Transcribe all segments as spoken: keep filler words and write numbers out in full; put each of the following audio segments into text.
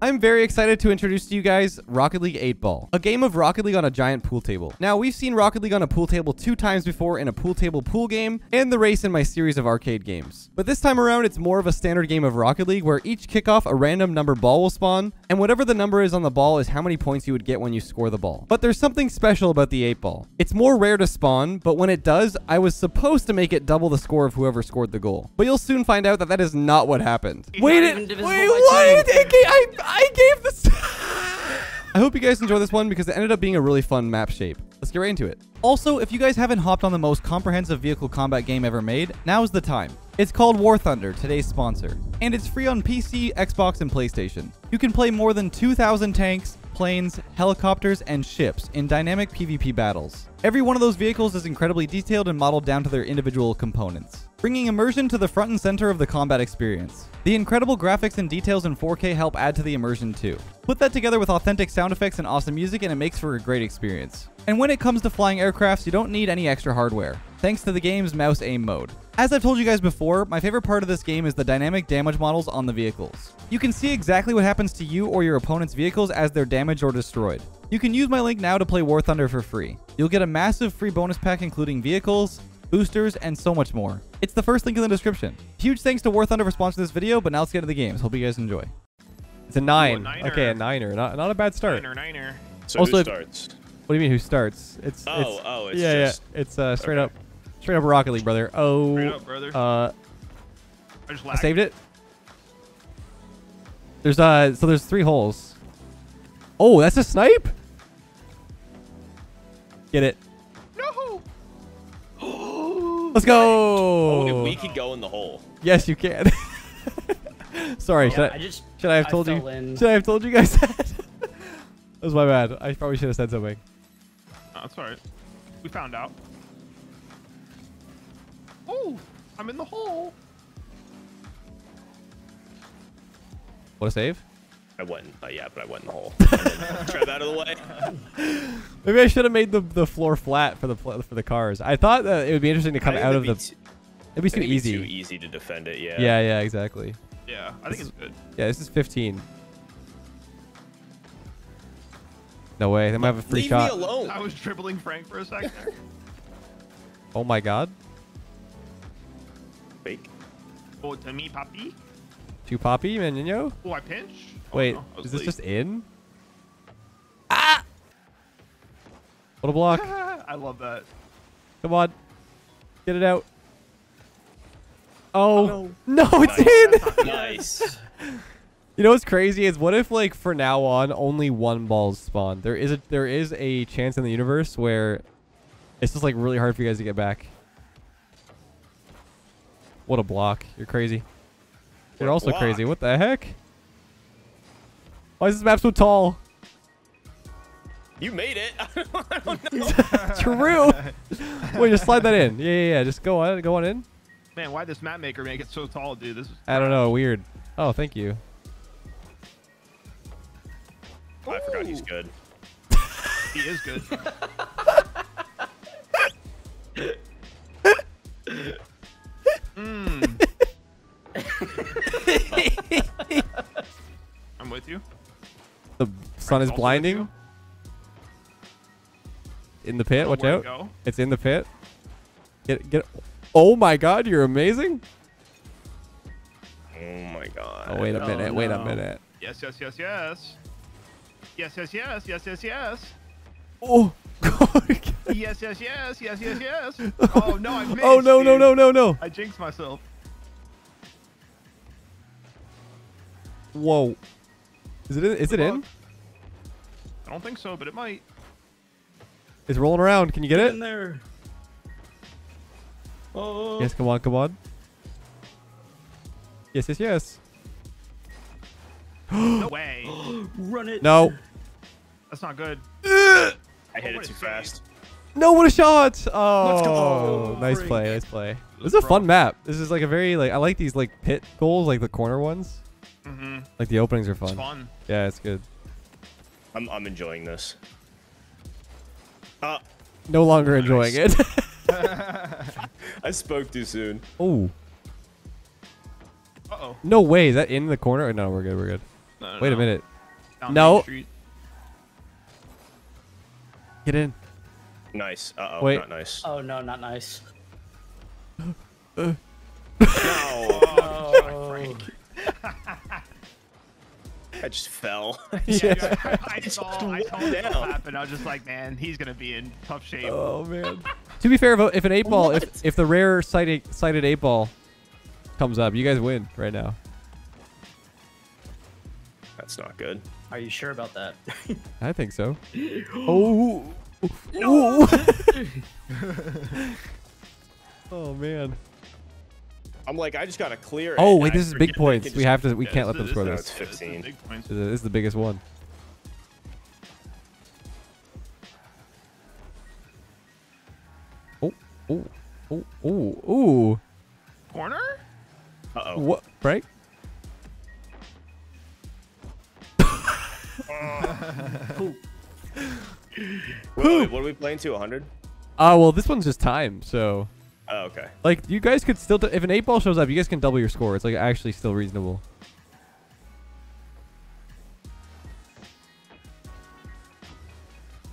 I'm very excited to introduce to you guys Rocket League eight ball, a game of Rocket League on a giant pool table. Now, we've seen Rocket League on a pool table two times before in a pool table pool game and the race in my series of arcade games. But this time around, it's more of a standard game of Rocket League where each kickoff a random number ball will spawn, and whatever the number is on the ball is how many points you would get when you score the ball. But there's something special about the eight ball. It's more rare to spawn, but when it does, I was supposed to make it double the score of whoever scored the goal. But you'll soon find out that that is not what happened. You're wait, it, wait, what? It, I, I I gave this. I hope you guys enjoy this one because it ended up being a really fun map shape. Let's get right into it. Also, if you guys haven't hopped on the most comprehensive vehicle combat game ever made, now's the time. It's called War Thunder, today's sponsor, and it's free on P C, Xbox, and PlayStation. You can play more than two thousand tanks, planes, helicopters, and ships in dynamic PvP battles. Every one of those vehicles is incredibly detailed and modeled down to their individual components, bringing immersion to the front and center of the combat experience. The incredible graphics and details in four K help add to the immersion too. Put that together with authentic sound effects and awesome music and it makes for a great experience. And when it comes to flying aircrafts, you don't need any extra hardware, thanks to the game's mouse aim mode. As I've told you guys before, my favorite part of this game is the dynamic damage models on the vehicles. You can see exactly what happens to you or your opponent's vehicles as they're damaged or destroyed. You can use my link now to play War Thunder for free. You'll get a massive free bonus pack including vehicles, boosters, and so much more. It's the first link in the description. Huge thanks to War Thunder for sponsoring this video, but now let's get to the games. Hope you guys enjoy. It's a nine. Ooh, a niner. Okay, a niner. Not, not a bad start. Niner, niner. So also, who if, starts? What do you mean who starts? It's, oh, it's, oh, it's yeah, just... Yeah, it's uh, straight okay. up. Straight up Rocket League, brother. Oh, straight up, brother. Uh, I, just I saved it. There's uh, so there's three holes. Oh, that's a snipe. Get it. No. Let's go. Oh, we could go in the hole. Yes, you can. Sorry, yeah, should I, I just, should I have told I you? In. Should I have told you guys that? That was my bad. I probably should have said something. No, that's all right. We found out. Oh, I'm in the hole. What a save. I wasn't, uh, yeah, but I went in the hole. Try that out of the way. Maybe I should have made the, the floor flat for the for the cars. I thought that it would be interesting to come out of the... Too, it'd be too it'd easy. Be too easy to defend it, yeah. Yeah, yeah, exactly. Yeah, I this, think it's good. Yeah, this is fifteen. No way, they might have a free Leave shot. Leave me alone. I was dribbling Frank for a second there. Oh my god. Fake. Oh, to me, Poppy. To Poppy, Menino. Oh, I pinch. Wait, oh, no. I is this late. Just in? Ah! What a block. I love that. Come on. Get it out. Oh. Oh no. No, it's nice. In. Nice. You know what's crazy is what if, like, for now on, only one ball's spawned? There is a, there is a chance in the universe where it's just, like, really hard for you guys to get back. What a block. You're crazy. You're what also block. Crazy. What the heck? Why is this map so tall? You made it. I don't know. True. Wait, just slide that in. Yeah, yeah, yeah. Just go on, go on in. Man, why'd this map maker make it so tall, dude? This is I don't know. Weird. Oh, thank you. Oh, I forgot he's good. He is good. Mm. I'm with you. The sun is blinding. In the pit, watch out. It's in the pit. Get get Oh my god, you're amazing. Oh my god. Oh wait a minute, wait a minute. Yes, yes, yes, yes. Yes, yes, yes, yes, yes, yes. Oh yes, yes, yes, yes, yes, yes. Oh no, I missed. Oh no, dude. no, no, no, no. I jinxed myself. Whoa. Is it in? Is Good it luck. in? I don't think so, but it might. It's rolling around. Can you get, get it? In there. Oh. Yes, come on, come on. Yes, yes, yes. No way. Run it. No. That's not good. I hit oh, it too fast. No, what a shot! Oh, Let's go. oh nice break. play, nice play. This is a fun map. This is like a very like I like these like pit goals, like the corner ones. Mm-hmm. Like the openings are fun. It's fun. Yeah, it's good. I'm I'm enjoying this. Uh, no longer nice. enjoying it. I spoke too soon. Oh. Uh oh. No way. Is that in the corner? No, we're good. We're good. No, Wait no. a minute. Down no. Get in. Nice. Uh oh. Wait. Not nice. Oh no, not nice. uh. No. Oh, Frank. I just fell. Yeah, yeah. I, I saw. I saw that happen. I was just like, man, he's gonna be in tough shape. Oh man. To be fair, if an eight ball, what? if if the rare sighted sighted eight ball comes up, you guys win right now. That's not good. Are you sure about that? I think so. Oh. No. Oh man. I'm like, I just gotta clear. Oh wait, this is big points. We have to. We can't let them score this. This is the biggest one. Oh, oh, oh, oh, oh. Corner? Uh oh. What? Break? Who? What are we playing to? one hundred? Ah, well, this one's just time, so. Oh, okay. Like, you guys could still... If an eight ball shows up, you guys can double your score. It's, like, actually still reasonable.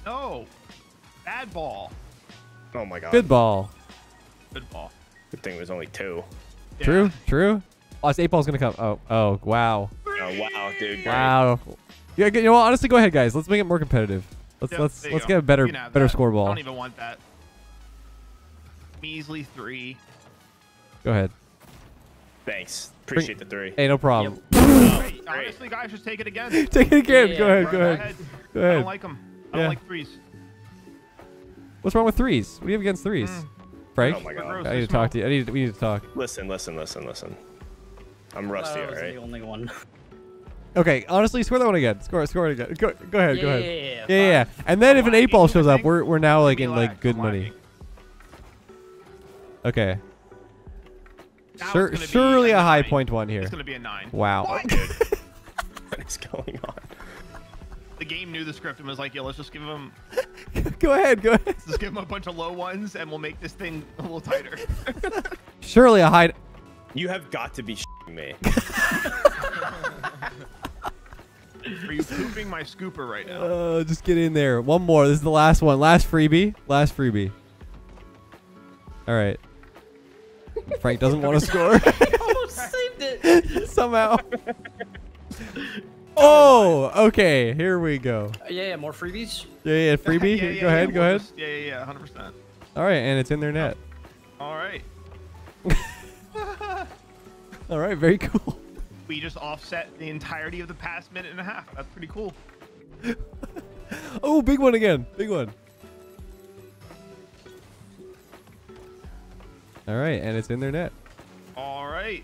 No. Bad ball. Oh, my God. Good ball. Good ball. Good thing it was only two. Yeah. True, true. Oh, this eight ball's going to come. Oh, oh, wow. Oh, wow, dude. Wow. Yeah, you know, honestly, go ahead, guys. Let's make it more competitive. Let's, yep, let's, let's get a better, better score ball. I don't even want that. Measly three. Go ahead. Thanks. Appreciate Bring, the three. Hey, no problem. Yep. Oh, honestly, guys, just take it again. Take it again. Yeah, go, yeah, ahead, go, ahead. Ahead. go ahead. I don't like them. I yeah. don't like threes. What's wrong with threes? What do you have against threes? Mm. Frank? Oh my God. I need to talk to you. I need. We need to talk. Listen, listen, listen, listen. I'm rusty, all right? The only one. Okay, honestly, score that one again. Score, score it again. Go, go ahead, yeah, go ahead. Yeah, yeah, yeah. yeah, yeah. And then I'm if an eight ball shows up, we're we're now like in like good money. Okay. Sur surely a nine. high point one here. It's gonna be a nine. Wow. What is going on? The game knew the script and was like, "Yo, let's just give him." Go ahead, go ahead. Let's just give him a bunch of low ones, and we'll make this thing a little tighter. Surely a high. You have got to be shitting me. Are you pooping my scooper right now? Uh, just get in there. One more. This is the last one. Last freebie. Last freebie. All right. Frank doesn't want to score. Oh, saved it. Somehow. Oh, okay. Here we go. Uh, yeah, yeah, more freebies. Yeah, yeah, freebie. yeah, yeah, go yeah, ahead, yeah, go ahead. Just, yeah, yeah, yeah, one hundred percent. All right, and it's in their net. All right. All right, very cool. We just offset the entirety of the past minute and a half. That's pretty cool. Oh, big one again. Big one. All right, and it's in their net. All right.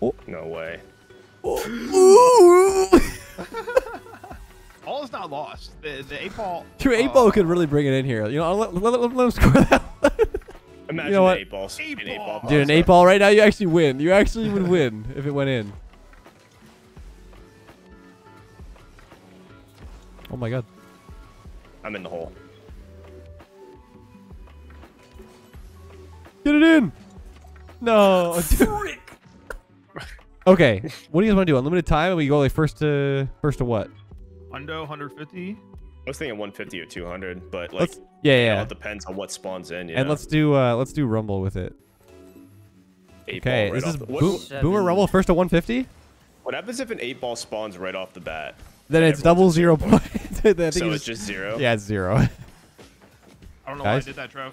Oh. No way. Oh. All is not lost. The, the eight ball. True, eight uh, ball could really bring it in here. You know, let, let, let, let him score that one. Imagine you know an eight ball. Eight an eight ball. Dude, an eight ball right now, you actually win. You actually would win if it went in. Oh, my God. I'm in the hole. Get it in! No. Okay. What do you guys want to do? Unlimited time, and we go like first to first to what? Undo one hundred fifty. I was thinking one fifty or two hundred, but like let's, yeah, yeah. You know, it depends on what spawns in. You and know? let's do uh, let's do Rumble with it. Eight okay. Right this is bo seven. Boomer Rumble first to one fifty. What happens if an eight ball spawns right off the bat? Then it's double zero point. So it's just, just zero. Yeah, it's zero. I don't know Guys? why I did that, Trev.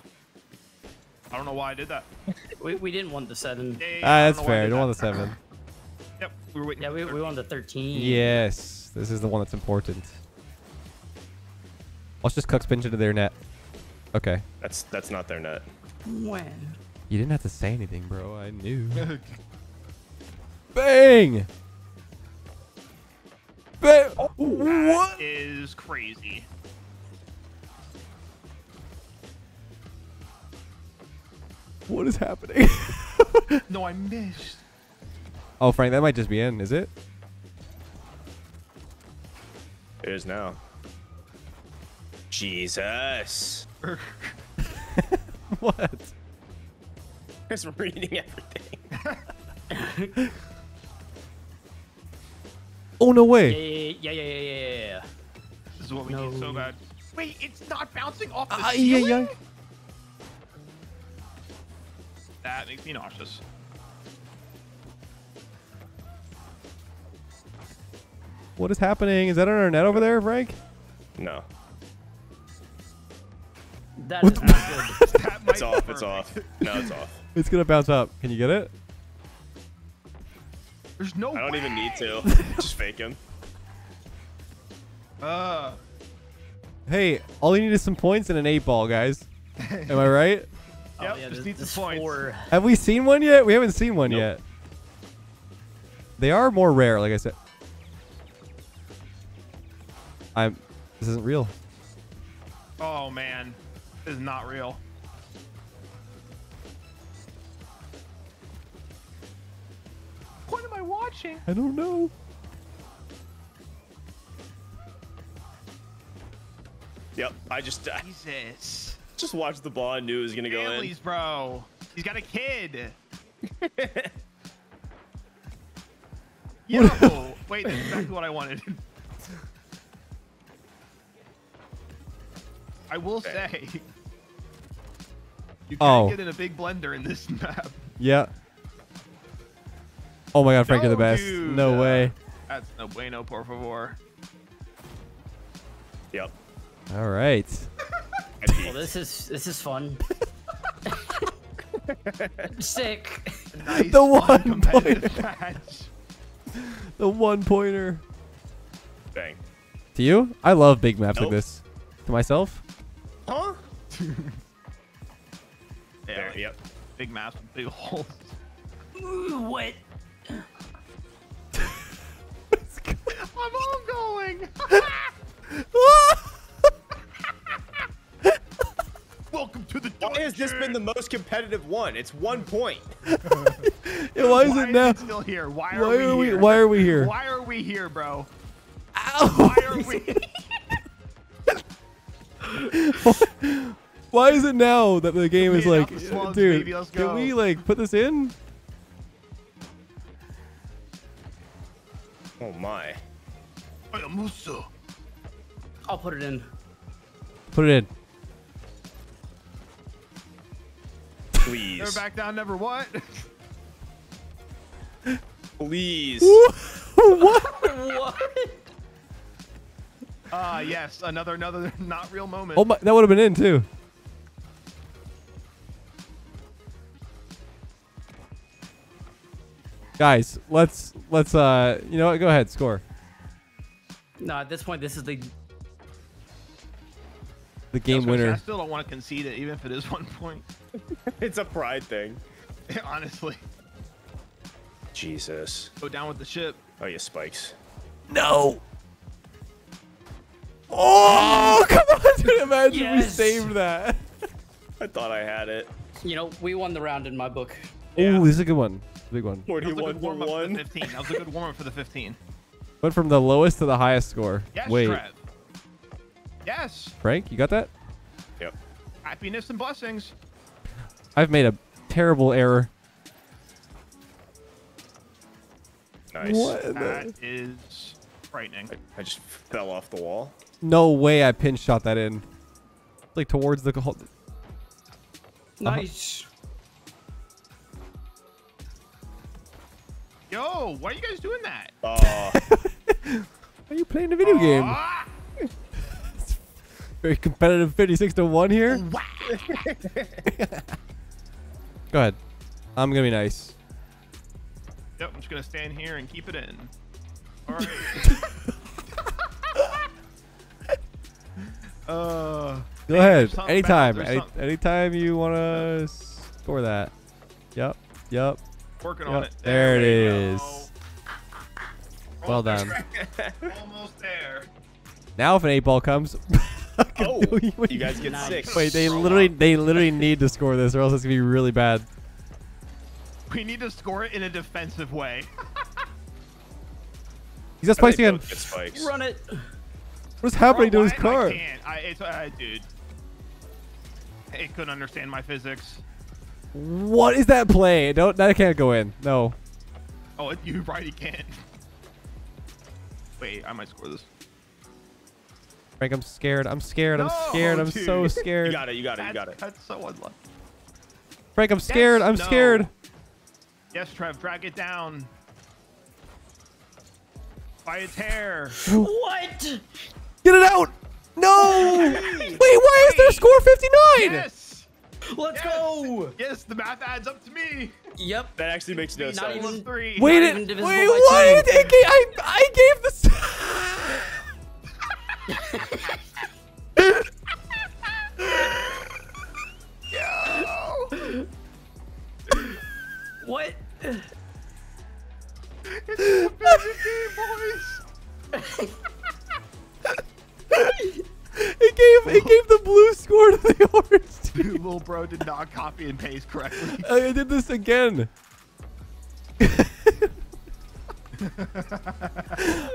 I don't know why I did that. we, we didn't want the seven. Yeah, yeah, ah, that's fair. We don't want the seven. Yep, we were waiting. Yeah, we we want the thirteen. Yes, this is the one that's important. Let's just cuck spinch into their net. Okay. That's that's not their net. When? You didn't have to say anything, bro. I knew. Bang! Bang! Oh, what is crazy? What is happening? No, I missed. Oh, Frank, that might just be in, is it? It is now. Jesus. What? I'm just reading everything. Oh, no way. Yeah, yeah, yeah, yeah, yeah, yeah. This is what we no. need so bad. Wait, it's not bouncing off the uh, ceiling? Yeah, yeah. That makes me nauseous. What is happening? Is that on our net over there, Frank? No. That what is not good. That it's off. Perfect. It's off. No, it's off. It's going to bounce up. Can you get it? There's no I don't way. even need to. Just fake him. Uh. Hey, all you need is some points and an eight ball, guys. Am I right? Oh, yep, yeah, just need some points. Four. Have we seen one yet? We haven't seen one nope. yet. They are more rare, like I said. I'm. This isn't real. Oh man, this is not real. What am I watching? I don't know. Yep, I just. Uh, Jesus. Just watched the ball and knew it was gonna Families, go in. Families, bro. He's got a kid. Yo, wait, that's exactly what I wanted. I will say, you can oh. get in a big blender in this map. Yeah. Oh my God, Frank, no, you're the best. Dude. No way. That's no bueno, por favor. Yep. All right. Well, this is this is fun. Sick. Nice the one pointer. Match. The one pointer. Bang. To you? I love big maps nope. like this. To myself. Huh? yeah, there, like, yep. Big maps with big holes. Ooh, what? I'm all going. Welcome to the Why has this been the most competitive one? It's one point. yeah, why is why it now? Is it still here? Why are, why we, are we here? Why are we here? Why are we here, bro? Ow. Why are we? Why is it now that the game is like, slugs, dude, baby, can we like put this in? Oh my! I'll put it in. Put it in. Please. Never back down. Never what? Please. What? What? Ah, uh, yes, another another not real moment. Oh my, that would have been in too. Guys, let's let's uh, you know what? Go ahead, score. No, at this point, this is the the game I winner. Say, I still don't want to concede it, even if it is one point. It's a pride thing, honestly. Jesus. Go down with the ship. Oh, yeah, spikes. No. Oh, come on, dude. Imagine yes. we saved that. I thought I had it. You know, we won the round in my book. Yeah. Ooh, this is a good one. Big one. forty-one to one. That was a good warm-up for the fifteen. Went from the lowest to the highest score. Yes, Wait. Trev. Yes. Frank, you got that? Yep. Happiness and blessings. I've made a terrible error. Nice. What that is frightening. I, I just fell off the wall. No way I pin shot that in. Like towards the hole. Nice. Uh-huh. Yo, why are you guys doing that? Uh. Are you playing a video uh. game? It's very competitive fifty-six to one here. Go ahead. I'm going to be nice. Yep, I'm just going to stand here and keep it in. All right. Uh, Go ahead. Anytime. Any, anytime you want to score that. Yep. Yep. Working yep. on it. There, there it is. Go. Well done. Almost there. Now if an eight ball comes, oh, you guys get nice. six. Wait, they literally, they literally need to score this, or else it's gonna be really bad. We need to score it in a defensive way. He's got spikes again. Run it. What's happening Bro, to his car? I can't. I, it's, uh, dude. It couldn't understand my physics. What is that play? Don't, that can't go in. No. Oh, you're right. It can't. Wait, I might score this. Frank, I'm scared. I'm scared. No, I'm scared. Dude. I'm so scared. You got it. You got it. You got it. That's, that's so unlucky. Frank, I'm scared. Yes, I'm no. scared. Yes, Trev, drag it down. By its hair. What? Get it out. No. Wait, why is there score fifty-nine? Yes. Let's yes. go. Yes, the math adds up to me. Yep. That actually makes no sense. Even, three. Wait, it, wait, why? It, it, I, I gave the... Yo. What? It's a game, boys. It gave it gave the blue score to the orange team. Little bro did not copy and paste correctly. I did this again.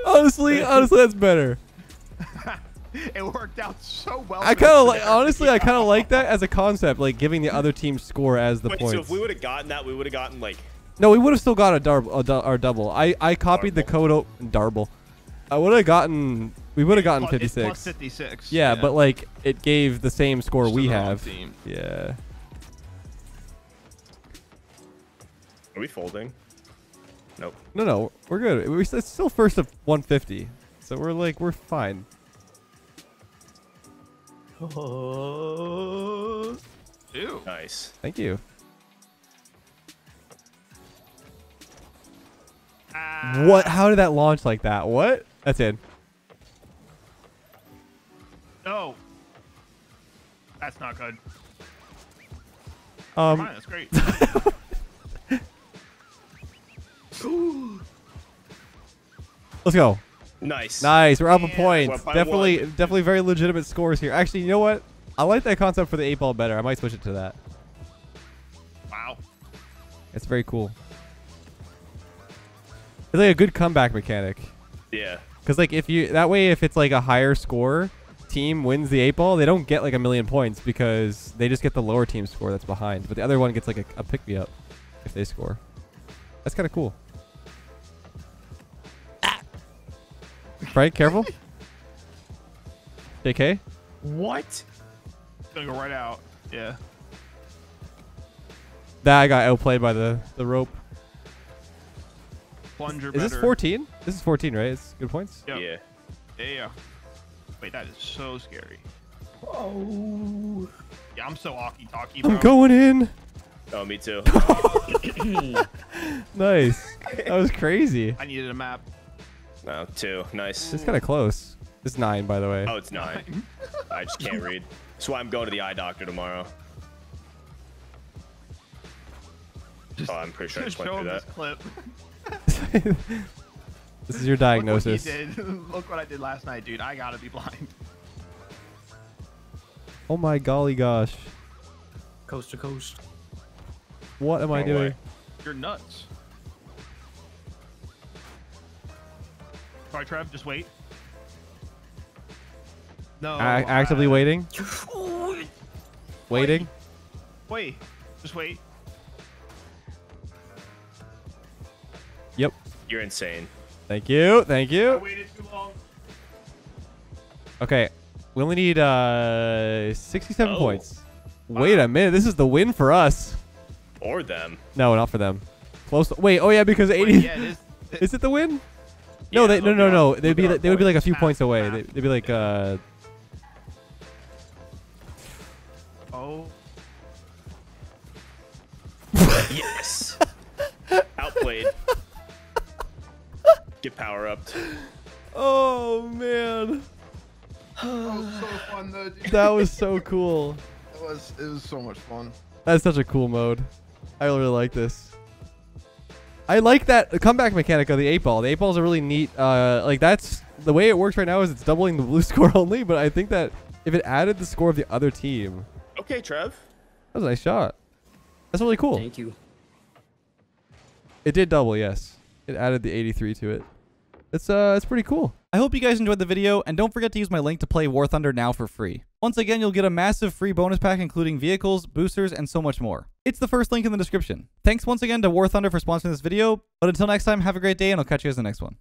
honestly, honestly, that's better. It worked out so well. I kind of like, honestly, I kind of like that as a concept, like giving the other team score as the Wait, points. So if we would have gotten that, we would have gotten like. No, we would have still got a darble, our double. I I copied darble. the code o darble. I would have gotten. We would have gotten plus, fifty-six. Plus fifty-six. Yeah, yeah, but like it gave the same score Just we have. Team. Yeah. Are we folding? Nope. No, no, we're good. We it's still first of one fifty, so we're like we're fine. Oh. Ew. Nice. Thank you. Ah. What? How did that launch like that? What? That's in. No. That's not good. Um. Fine, that's great. Let's go. Nice. Nice. We're up a point. Definitely, one. definitely very legitimate scores here. Actually, you know what? I like that concept for the eight ball better. I might switch it to that. Wow. It's very cool. It's like a good comeback mechanic. Yeah. Because like if you that way, if it's like a higher score team wins the eight ball, they don't get like a million points because they just get the lower team score that's behind. But the other one gets like a, a pick me up if they score. That's kind of cool. Right, careful. J K. What? It's gonna go right out. Yeah. That I got outplayed by the the rope. Plunger. Is better. This fourteen? This is fourteen, right? It's good points. Yep. Yeah. Yeah. Wait, that is so scary. Oh. Yeah, I'm so walkie-talkie. I'm going in. Oh, me too. Nice. That was crazy. I needed a map. Oh, two. Nice. It's kind of close. It's nine, by the way. Oh, it's nine. nine. I just can't read. That's why I'm going to the eye doctor tomorrow. Just, oh, I'm pretty sure I just went through that. This clip. This is your diagnosis. Look what, you did. Look what I did last night, dude. I gotta be blind. Oh my golly gosh. Coast to coast. What am no I doing? Way. You're nuts. Sorry, Trev, just wait. No. A actively uh, waiting? Waiting? Wait. Just wait. Yep. You're insane. Thank you. Thank you. I waited too long. Okay. We only need uh, sixty-seven oh. points. Wow. Wait a minute. This is the win for us. Or them. No, not for them. Close. To wait. Oh, yeah, because wait, eighty. Yeah, it is, it is it the win? No, yeah, they, no, no, no, no. They'd be, they would be like a few points away. They, they'd be like, uh. Oh. Yes. Outplayed. Get power up. Oh man. That was so fun though. Dude. That was so cool. It was. It was so much fun. That's such a cool mode. I really like this. I like that comeback mechanic of the eight ball. The eight ball is a really neat, uh, like that's the way it works right now is it's doubling the blue score only, but I think that if it added the score of the other team. Okay, Trev. That was a nice shot. That's really cool. Thank you. It did double, yes. It added the eighty-three to it. It's, uh, it's pretty cool. I hope you guys enjoyed the video, and don't forget to use my link to play War Thunder now for free. Once again, you'll get a massive free bonus pack including vehicles, boosters, and so much more. It's the first link in the description. Thanks once again to War Thunder for sponsoring this video, but until next time, have a great day, and I'll catch you guys in the next one.